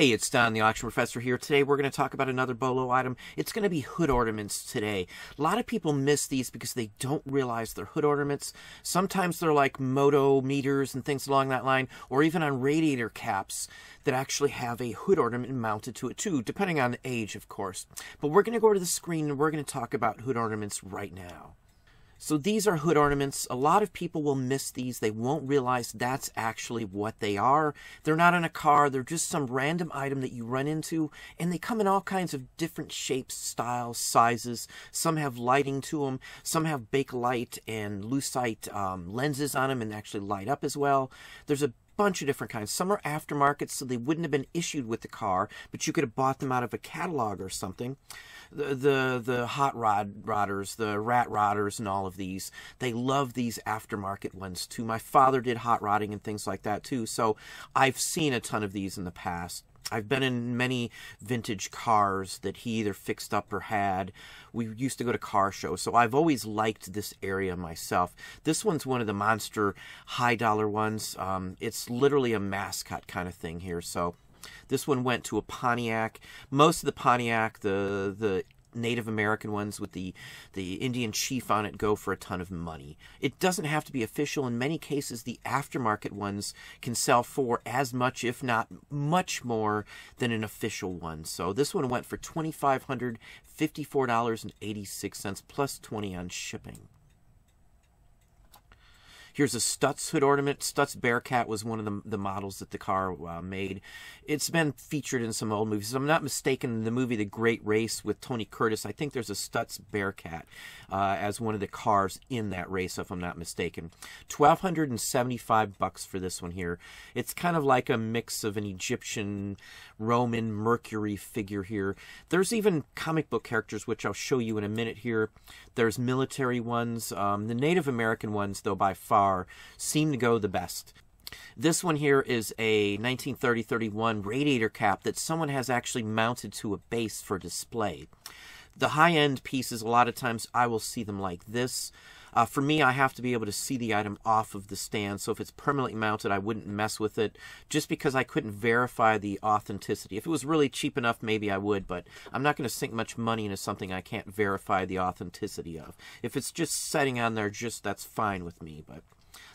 Hey, it's Don, the Auction Professor here. Today we're going to talk about another BOLO item. It's going to be hood ornaments today. A lot of people miss these because they don't realize they're hood ornaments. Sometimes they're like moto meters and things along that line, or even on radiator caps that actually have a hood ornament mounted to it too, depending on the age, of course. But we're going to go to the screen and we're going to talk about hood ornaments right now. So these are hood ornaments. A lot of people will miss these. They won't realize that's actually what they are. They're not in a car. They're just some random item that you run into, and they come in all kinds of different shapes, styles, sizes. Some have lighting to them. Some have bakelite and lucite lenses on them and actually light up as well. There's a bunch of different kinds. Some are aftermarket, so they wouldn't have been issued with the car, but you could have bought them out of a catalog or something. The hot rod rodders, the rat rodders, and all of these, they love these aftermarket ones too. My father did hot rodding and things like that too, so I've seen a ton of these in the past. I've been in many vintage cars that he either fixed up or had. We used to go to car shows, so I've always liked this area myself. This one's one of the monster high-dollar ones. It's literally a mascot kind of thing here, so this one went to a Pontiac. Most of the Pontiac, the Native American ones with the Indian chief on it, go for a ton of money. It doesn't have to be official. In many cases, the aftermarket ones can sell for as much, if not much more, than an official one. So this one went for $2,554.86 plus 20 on shipping. Here's a Stutz hood ornament. Stutz Bearcat was one of the models that the car made. It's been featured in some old movies. If I'm not mistaken, in the movie The Great Race with Tony Curtis, I think there's a Stutz Bearcat as one of the cars in that race, if I'm not mistaken. $1,275 for this one here. It's kind of like a mix of an Egyptian, Roman, Mercury figure here. There's even comic book characters, which I'll show you in a minute here. There's military ones. The Native American ones, though, by far, seem to go the best. This one here is a 1930-31 radiator cap that someone has actually mounted to a base for display. The high-end pieces, a lot of times I will see them like this. For me, I have to be able to see the item off of the stand, so if it's permanently mounted, I wouldn't mess with it, just because I couldn't verify the authenticity. If it was really cheap enough, maybe I would, but I'm not going to sink much money into something I can't verify the authenticity of. If it's just sitting on there, just that's fine with me, but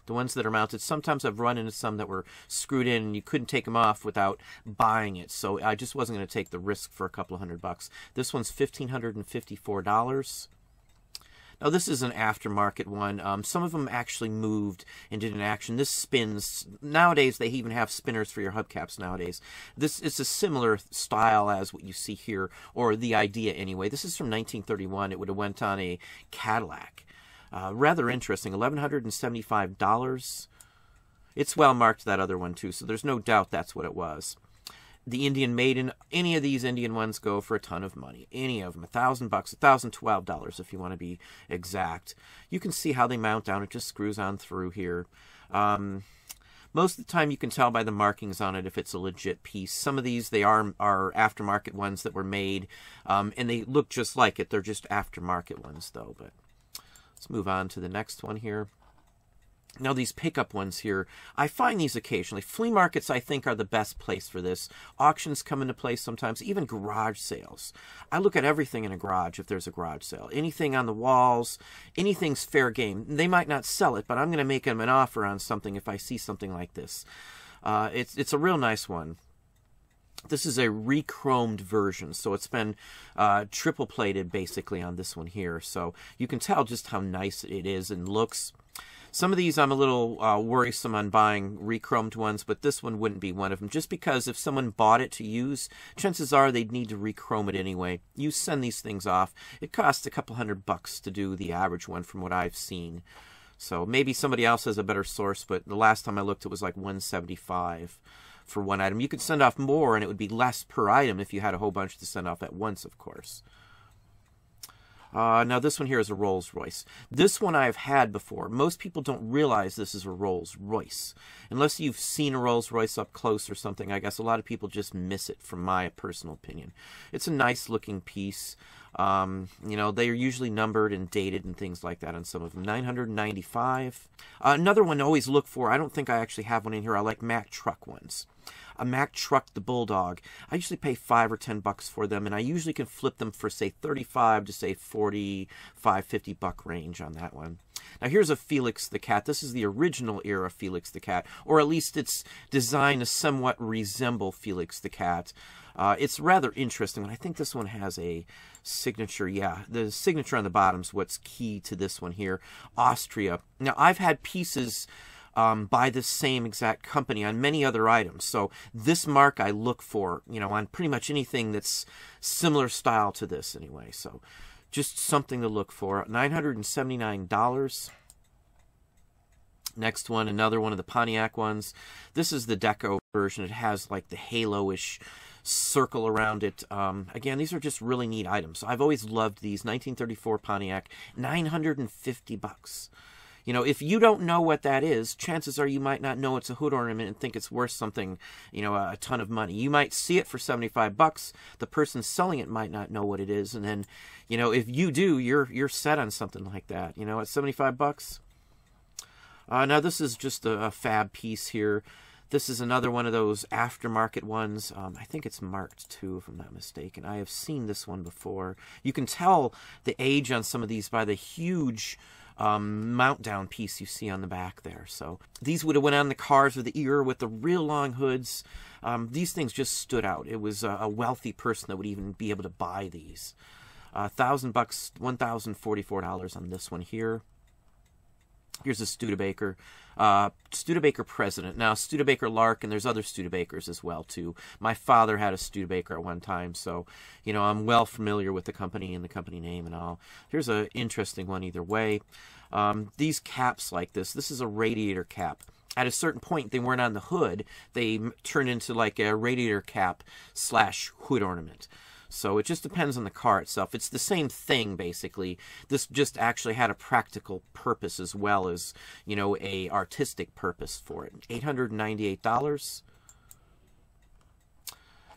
the ones that are mounted, sometimes I've run into some that were screwed in and you couldn't take them off without buying it, so I just wasn't going to take the risk for a couple of $100. This one's $1,554. Now, this is an aftermarket one. Some of them actually moved and did an action. This spins. Nowadays, they even have spinners for your hubcaps nowadays. This is a similar style as what you see here, or the idea anyway. This is from 1931. It would have went on a Cadillac. Rather interesting. $1,175. It's well marked, that other one, too, so there's no doubt that's what it was. The Indian Maiden, any of these Indian ones go for a ton of money. Any of them, $1,000, $1,012 if you want to be exact. You can see how they mount down. It just screws on through here. Most of the time you can tell by the markings on it if it's a legit piece. Some of these, they are aftermarket ones that were made, and they look just like it. They're just aftermarket ones, though. But let's move on to the next one here. Now, these pickup ones here, I find these occasionally. Flea markets, I think, are the best place for this. Auctions come into play sometimes, even garage sales. I look at everything in a garage if there's a garage sale. Anything on the walls, anything's fair game. They might not sell it, but I'm going to make them an offer on something if I see something like this. It's a real nice one. This is a re-chromed version, so it's been triple-plated, basically, on this one here. So you can tell just how nice it is and looks. Some of these I'm a little worrisome on buying re-chromed ones, but this one wouldn't be one of them. Just because if someone bought it to use, chances are they'd need to re-chrome it anyway. You send these things off. It costs a couple $100 to do the average one from what I've seen. So maybe somebody else has a better source, but the last time I looked, it was like $175 for one item. You could send off more, and it would be less per item if you had a whole bunch to send off at once, of course. Now, this one here is a Rolls Royce. This one I've had before. Most people don't realize this is a Rolls Royce. Unless you've seen a Rolls Royce up close or something, I guess a lot of people just miss it, from my personal opinion. It's a nice-looking piece. You know, they are usually numbered and dated and things like that on some of them. $995. Another one to always look for, I don't think I actually have one in here. I like Mack Truck ones. a Mack Truck, the Bulldog. I usually pay $5 or $10 for them, and I usually can flip them for say 35 to say 45, $50 range on that one. Now here's a Felix the Cat. This is the original era Felix the Cat, or at least its design is somewhat resemble Felix the Cat. It's rather interesting, and I think this one has a signature. Yeah, the signature on the bottom is what's key to this one here, Austria. Now I've had pieces by the same exact company on many other items, so this mark I look for, you know, on pretty much anything that's similar style to this anyway, so just something to look for. $979. Next one, another one of the Pontiac ones. This is the deco version. It has like the halo-ish circle around it. Again, these are just really neat items. I've always loved these. 1934 Pontiac, $950. You know, if you don't know what that is, chances are you might not know it's a hood ornament and think it's worth something, you know, a ton of money. You might see it for $75. The person selling it might not know what it is. And then, you know, if you do, you're set on something like that, you know, at $75. Now, this is just a fab piece here. This is another one of those aftermarket ones. I think it's marked too, if I'm not mistaken. I have seen this one before. You can tell the age on some of these by the huge mount down piece you see on the back there. So these would have went on the cars of the era with the real long hoods. These things just stood out. It was a wealthy person that would even be able to buy these. $1,000, $1,044 on this one here. Here's a Studebaker, Studebaker President. Now, Studebaker Lark, and there's other Studebakers as well, too. My father had a Studebaker at one time, so, you know, I'm well familiar with the company and the company name and all. Here's an interesting one either way. These caps like this, this is a radiator cap. At a certain point, they weren't on the hood. They turned into like a radiator cap slash hood ornament. So it just depends on the car itself. It's the same thing, basically. This just actually had a practical purpose as well as, you know, a artistic purpose for it. $898.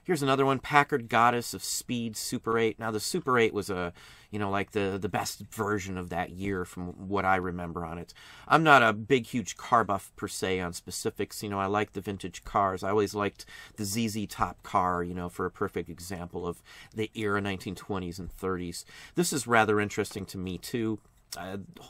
Here's another one, Packard Goddess of Speed Super 8. Now, the Super 8 was a, you know, like the best version of that year from what I remember on it. I'm not a big, huge car buff, per se, on specifics. You know, I like the vintage cars. I always liked the ZZ Top car, you know, for a perfect example of the era 1920s and 30s. This is rather interesting to me, too.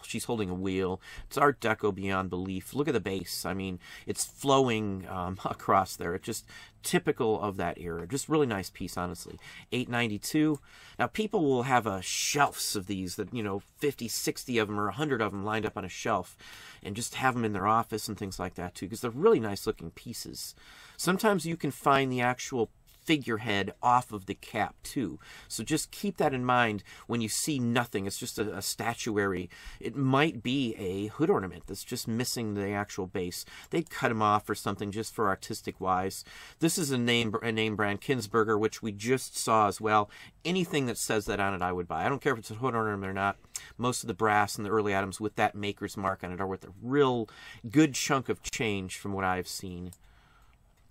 She's holding a wheel. It's Art Deco beyond belief. Look at the base. I mean, it's flowing across there. It's just typical of that era. Just really nice piece, honestly. $892. Now, people will have shelves of these that, you know, 50, 60 of them or 100 of them lined up on a shelf and just have them in their office and things like that, too, because they're really nice-looking pieces. Sometimes you can find the actual figurehead off of the cap too, so just keep that in mind when you see nothing. It's just a statuary. It might be a hood ornament that's just missing the actual base. They'd cut them off or something just for artistic wise. This is a name brand, Kinsberger, which we just saw as well. Anything that says that on it, I would buy. I don't care if it's a hood ornament or not. Most of the brass and the early items with that maker's mark on it are worth a real good chunk of change from what I've seen.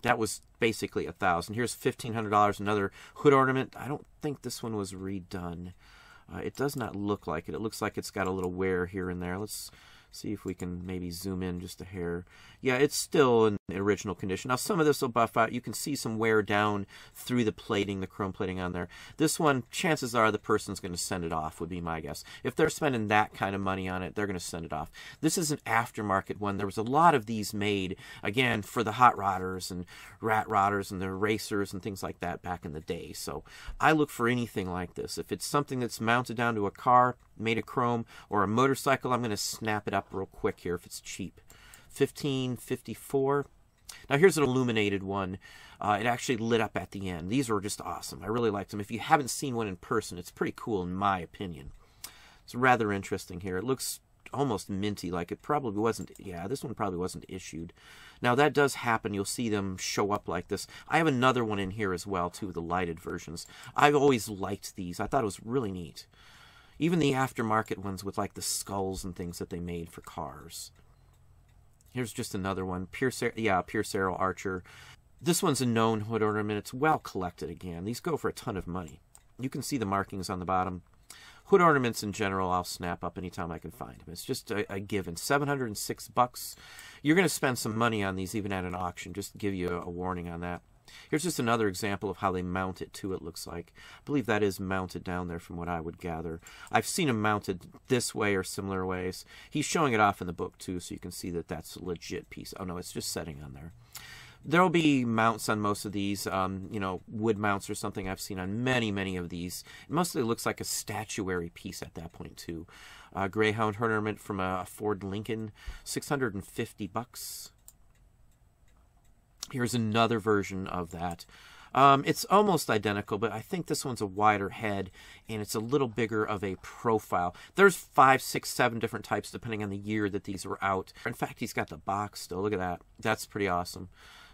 That was basically $1,000. Here's $1,500, another hood ornament. I don't think this one was redone. It does not look like it. It looks like it's got a little wear here and there. Let's see if we can maybe zoom in just a hair. Yeah, it's still in the original condition. Now, some of this will buff out. You can see some wear down through the plating, the chrome plating on there. This one, chances are the person's going to send it off, would be my guess. If they're spending that kind of money on it, they're going to send it off. This is an aftermarket one. There was a lot of these made, again, for the hot rodders and rat rodders and the racers and things like that back in the day. So I look for anything like this. If it's something that's mounted down to a car, made of chrome, or a motorcycle, I'm going to snap it up real quick here if it's cheap. $15.54. Now here's an illuminated one. It actually lit up at the end. These were just awesome. I really liked them. If you haven't seen one in person, it's pretty cool in my opinion. It's rather interesting here. It looks almost minty, like it probably wasn't. Yeah, this one probably wasn't issued. Now that does happen. You'll see them show up like this. I have another one in here as well too, the lighted versions. I've always liked these. I thought it was really neat. Even the aftermarket ones with like the skulls and things that they made for cars. Here's just another one. Pierce Arrow Archer. This one's a known hood ornament. It's well collected again. These go for a ton of money. You can see the markings on the bottom. Hood ornaments in general, I'll snap up anytime I can find them. It's just a given. $706. You're going to spend some money on these even at an auction. Just to give you a warning on that. Here's just another example of how they mount it too, it looks like. I believe that is mounted down there from what I would gather. I've seen them mounted this way or similar ways. He's showing it off in the book too, so you can see that that's a legit piece. Oh no, it's just setting on there. There'll be mounts on most of these, you know, wood mounts or something I've seen on many, many of these. It mostly looks like a statuary piece at that point, too. Greyhound ornament from a Ford Lincoln, $650. Here's another version of that. It's almost identical, but I think this one's a wider head, and it's a little bigger of a profile. There's 5, 6, 7 different types, depending on the year that these were out. In fact, he's got the box still. Look at that. That's pretty awesome.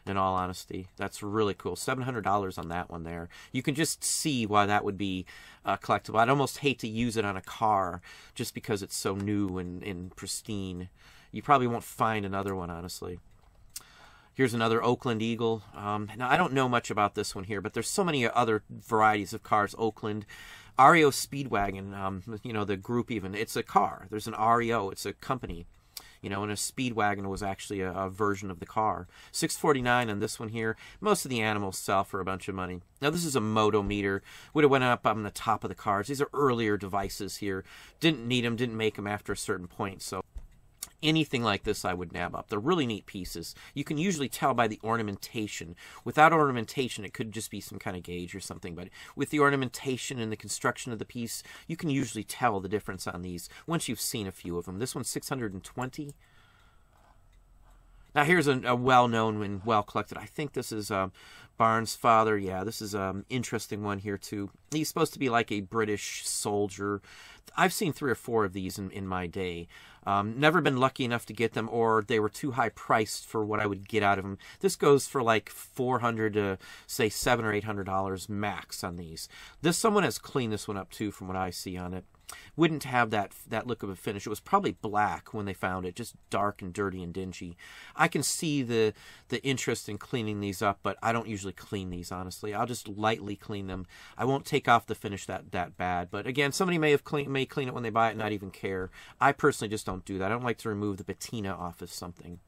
In all honesty, that's really cool. $700 on that one there. You can just see why that would be collectible. I'd almost hate to use it on a car just because it's so new and pristine. You probably won't find another one, honestly. Here's another Oakland Eagle. Now, I don't know much about this one here, but there's so many other varieties of cars. Oakland, REO Speedwagon, you know, the group even. It's a car. There's an REO. It's a company, you know, and a Speedwagon was actually a version of the car. $649 on this one here. Most of the animals sell for a bunch of money. Now, this is a motometer. Would have went up on the top of the cars. These are earlier devices here. Didn't need them, didn't make them after a certain point, so... anything like this I would nab up. They're really neat pieces. You can usually tell by the ornamentation. Without ornamentation, it could just be some kind of gauge or something, but with the ornamentation and the construction of the piece, you can usually tell the difference on these once you've seen a few of them. This one's $620. Now here's a well-known and well-collected. I think this is Barnes' father. Yeah, this is an interesting one here, too. He's supposed to be like a British soldier. I've seen 3 or 4 of these in my day. Never been lucky enough to get them, or they were too high priced for what I would get out of them. This goes for like $400 to, say, $700 or $800 max on these. Someone has cleaned this one up, too, from what I see on it. Wouldn't have that look of a finish. It was probably black when they found it, just dark and dirty and dingy. I can see the interest in cleaning these up, but I don't usually clean these, honestly. I'll just lightly clean them. I won't take off the finish that bad. But again, somebody may clean it when they buy it and not even care. I personally just don't do that. I don't like to remove the patina off of something.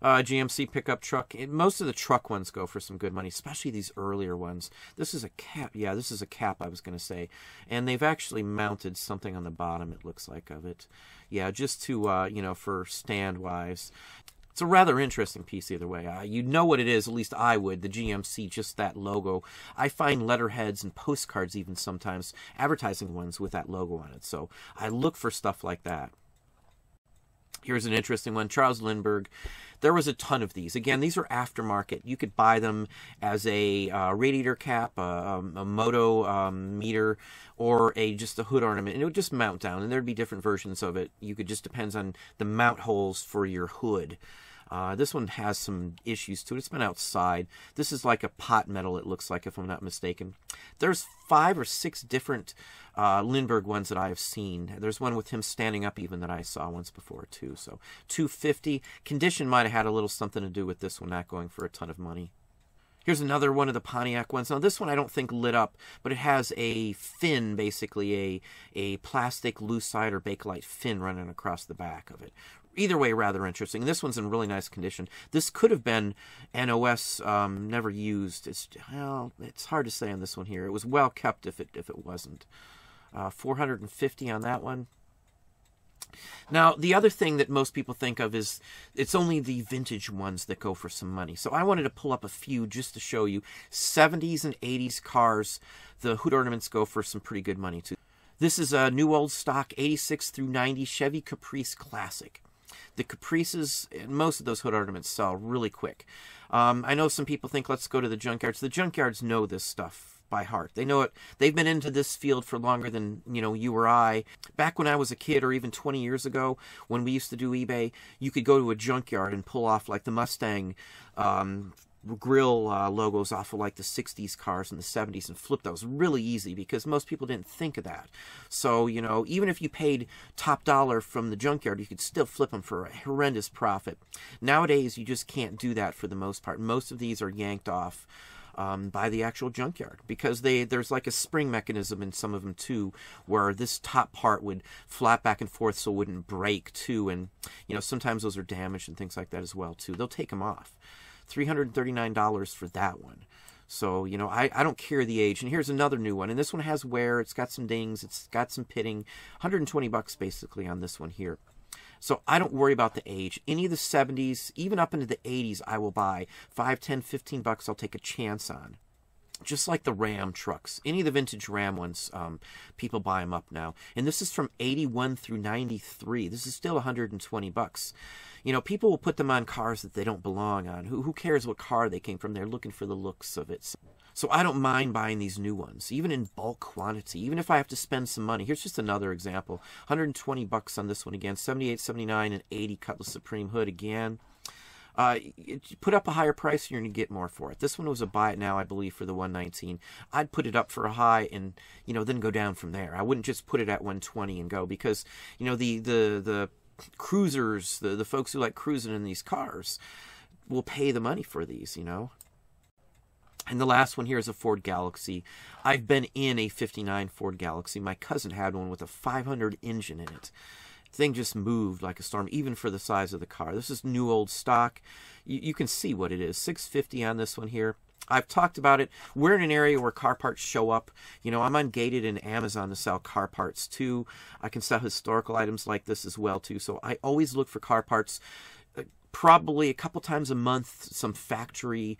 GMC pickup truck. Most of the truck ones go for some good money, especially these earlier ones. This is a cap. Yeah, this is a cap, I was going to say. And they've actually mounted something on the bottom, it looks like, of it. Yeah, just to, you know, for stand-wise. It's a rather interesting piece either way. You know what it is, at least I would, the GMC, just that logo. I find letterheads and postcards even sometimes, advertising ones with that logo on it. So I look for stuff like that. Here's an interesting one, Charles Lindbergh. There was a ton of these. Again, these were aftermarket. You could buy them as a radiator cap, a moto meter, or just a hood ornament. And it would just mount down, and there'd be different versions of it. You could just depends on the mount holes for your hood. This one has some issues to it. It's been outside. This is like a pot metal, it looks like, if I'm not mistaken. There's 5 or 6 different Lindbergh ones that I have seen. There's one with him standing up even that I saw once before, too. So $250. Condition might have had a little something to do with this one not going for a ton of money. Here's another one of the Pontiac ones. Now, this one I don't think lit up, but it has a fin, basically a plastic lucite or bakelite fin running across the back of it. Either way, rather interesting. This one's in really nice condition. This could have been NOS, never used. Well, it's hard to say on this one here. It was well kept if it wasn't. $450 on that one. Now, the other thing that most people think of is it's only the vintage ones that go for some money. So I wanted to pull up a few just to show you. 70s and 80s cars, the hood ornaments go for some pretty good money, too. This is a new old stock, 86 through 90 Chevy Caprice Classic. The Caprices, and most of those hood ornaments sell really quick. I know some people think, let's go to the junkyards. The junkyards know this stuff by heart. They know it. They've been into this field for longer than, you know, you or I. Back when I was a kid, or even 20 years ago, when we used to do eBay, you could go to a junkyard and pull off, like, the Mustang grill logos off of like the 60s cars and the 70s and flip those really easy, because most people didn't think of that. So, you know, even if you paid top dollar from the junkyard, you could still flip them for a horrendous profit. Nowadays, you just can't do that for the most part. Most of these are yanked off by the actual junkyard, because there's like a spring mechanism in some of them too, where this top part would flap back and forth so it wouldn't break too, and, you know, sometimes those are damaged and things like that as well too. They'll take them off. $339 for that one. So, you know, I don't care the age. And here's another new one. And this one has wear. It's got some dings. It's got some pitting. 120 bucks basically on this one here. So I don't worry about the age. Any of the 70s, even up into the 80s, I will buy. 5, 10, 15 bucks I'll take a chance on. Just like the Ram trucks. Any of the vintage Ram ones, people buy them up now. And this is from 81 through 93. This is still 120 bucks. You know, people will put them on cars that they don't belong on. Who cares what car they came from? They're looking for the looks of it. So I don't mind buying these new ones, even in bulk quantity, even if I have to spend some money. Here's just another example. 120 bucks on this one again. 78, 79, and 80 Cutlass Supreme hood again. Put up a higher price and you're going to get more for it. This one was a buy it now, I believe, for the 119. I'd put it up for a high and, you know, then go down from there. I wouldn't just put it at 120 and go, because, you know, the cruisers, the folks who like cruising in these cars will pay the money for these, you know. And the last one here is a Ford Galaxy. I've been in a 59 Ford Galaxy. My cousin had one with a 500 engine in it. Thing just moved like a storm, even for the size of the car. This is new old stock. You can see what it is. $650 on this one here. I've talked about it. We're in an area where car parts show up. You know, I'm on Gated and Amazon to sell car parts too. I can sell historical items like this as well too. So I always look for car parts, probably a couple times a month. Some factory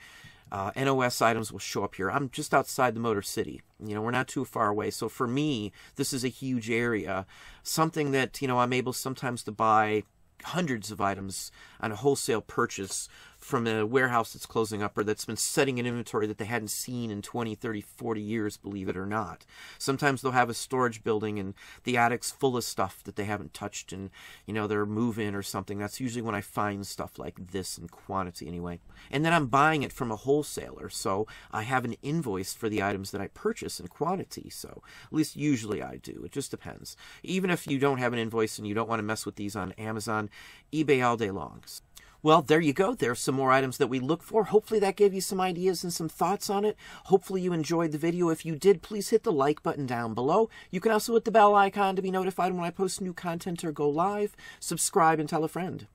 NOS items will show up here. I'm just outside the Motor City. You know, we're not too far away. So for me, this is a huge area. Something that, you know, I'm able sometimes to buy hundreds of items on a wholesale purchase from a warehouse that's closing up or that's been setting an inventory that they hadn't seen in 20, 30, 40 years, believe it or not. Sometimes they'll have a storage building and the attic's full of stuff that they haven't touched and, you know, they're moving or something. That's usually when I find stuff like this in quantity anyway. And then I'm buying it from a wholesaler, so I have an invoice for the items that I purchase in quantity. So at least usually I do. It just depends. Even if you don't have an invoice and you don't want to mess with these on Amazon, eBay all day long. Well, there you go. There's some more items that we look for. Hopefully that gave you some ideas and some thoughts on it. Hopefully you enjoyed the video. If you did, please hit the like button down below. You can also hit the bell icon to be notified when I post new content or go live. Subscribe and tell a friend.